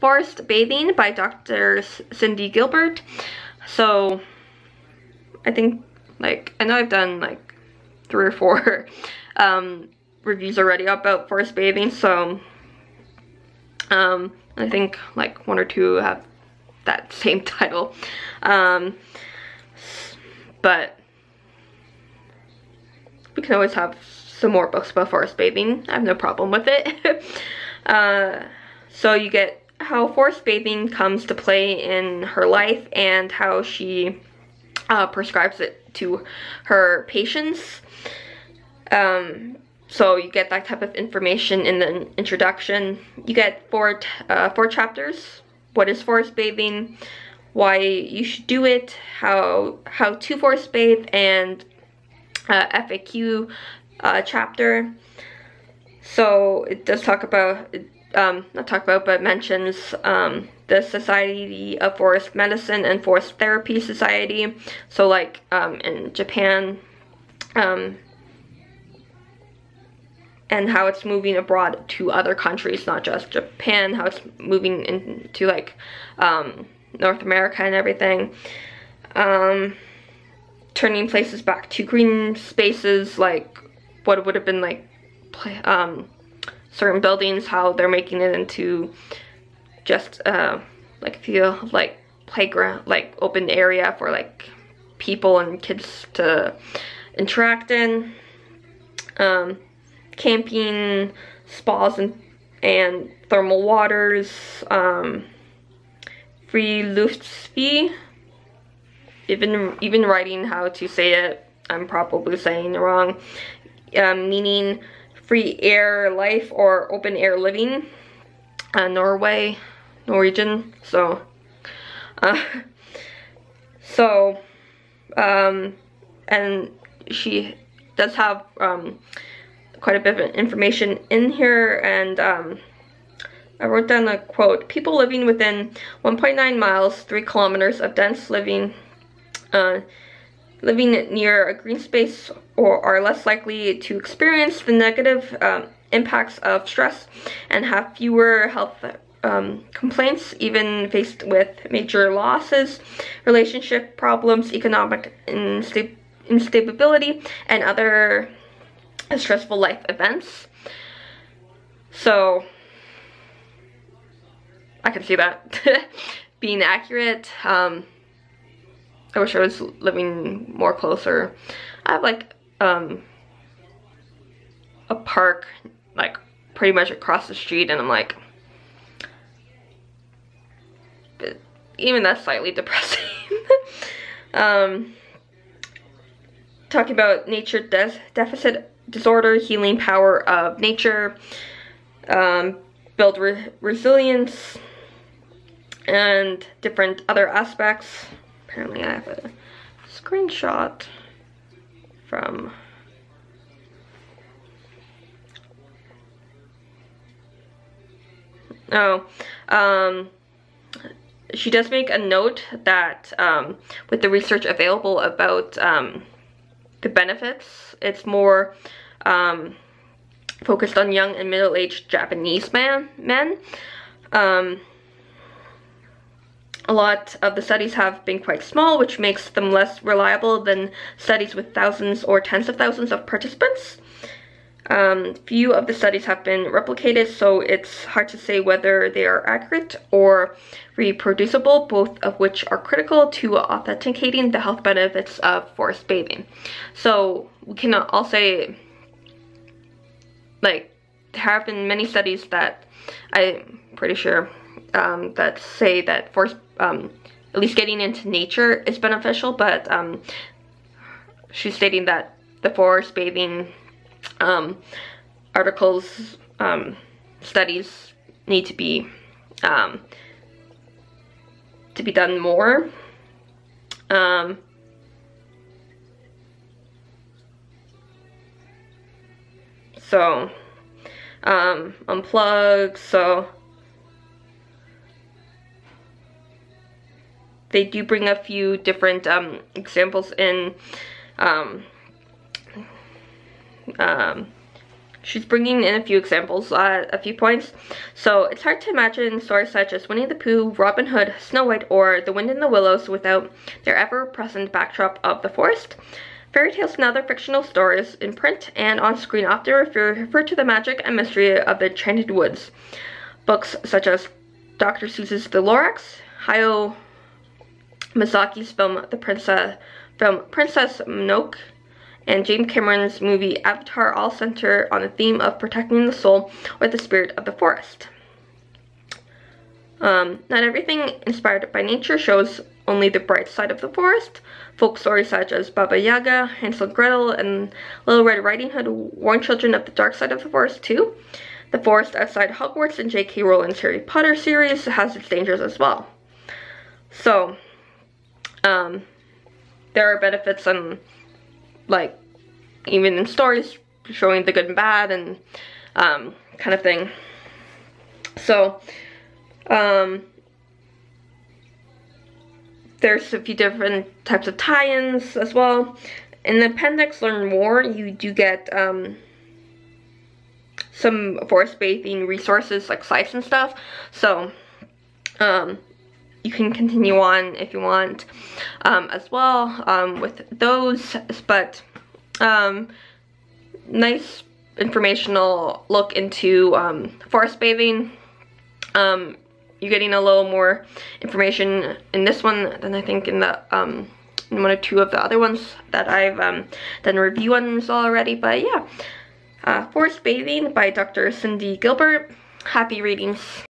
Forest Bathing by Dr. Cindy Gilbert. So I think, like, I know I've done like 3 or 4 reviews already about forest bathing, so I think like 1 or 2 have that same title. But we can always have some more books about forest bathing. I have no problem with it. So you get how forest bathing comes to play in her life and how she prescribes it to her patients. So you get that type of information in the introduction. You get 4 chapters. What is forest bathing? Why you should do it? How to forest bathe, and FAQ chapter. So it does talk about, not talk about, but mentions the Society of Forest Medicine and Forest Therapy Society. So like in Japan, and how it's moving abroad to other countries, not just Japan, how it's moving into like North America and everything. Turning places back to green spaces, like what would have been like certain buildings, how they're making it into just like feel like playground, like open area for like people and kids to interact in. Camping, spas, and thermal waters, free Luftspiel, even writing how to say it, I'm probably saying it wrong, meaning free air life or open air living, Norwegian, so, and she does have, quite a bit of information in here, and I wrote down a quote. People living within 1.9 miles, 3 kilometers of dense living near a green space or are less likely to experience the negative impacts of stress and have fewer health complaints, even faced with major losses, relationship problems, economic instability, and other stressful life events. So I can see that being accurate. I wish I was living more closer. I have like a park like pretty much across the street, and I'm like, even that's slightly depressing. Talking about nature deficit disorder, healing power of nature, build resilience, and different other aspects. Apparently I have a screenshot from she does make a note that with the research available about the benefits, it's more focused on young and middle-aged Japanese men. A lot of the studies have been quite small, which makes them less reliable than studies with thousands or tens of thousands of participants. Few of the studies have been replicated, so it's hard to say whether they are accurate or reproducible, both of which are critical to authenticating the health benefits of forest bathing. So we cannot all say, like, there have been many studies that I'm pretty sure that say that forest, at least getting into nature is beneficial, but she's stating that the forest bathing articles, studies need to be done more. So, unplug, so they do bring a few different, examples in, She's bringing in a few examples, a few points. So, it's hard to imagine stories such as Winnie the Pooh, Robin Hood, Snow White, or The Wind in the Willows without their ever-present backdrop of the forest. Fairy tales and other fictional stories in print and on screen often refer to the magic and mystery of the enchanted woods. Books such as Dr. Seuss's The Lorax, Hayao Miyazaki's film Princess Mononoke, and James Cameron's movie Avatar all center on the theme of protecting the soul or the spirit of the forest. Not everything inspired by nature shows only the bright side of the forest. Folk stories such as Baba Yaga, Hansel and Gretel, and Little Red Riding Hood warn children of the dark side of the forest too. The forest outside Hogwarts and J.K. Rowling's Harry Potter series has its dangers as well. So, there are benefits and like even in stories showing the good and bad and kind of thing. So there's a few different types of tie-ins as well. In the appendix Learn More you do get some forest bathing resources like sites and stuff, so you can continue on if you want as well with those, but nice informational look into forest bathing. You're getting a little more information in this one than I think in the in one or two of the other ones that I've done review ones already, but yeah. Forest Bathing by Dr. Cindy Gilbert. Happy readings.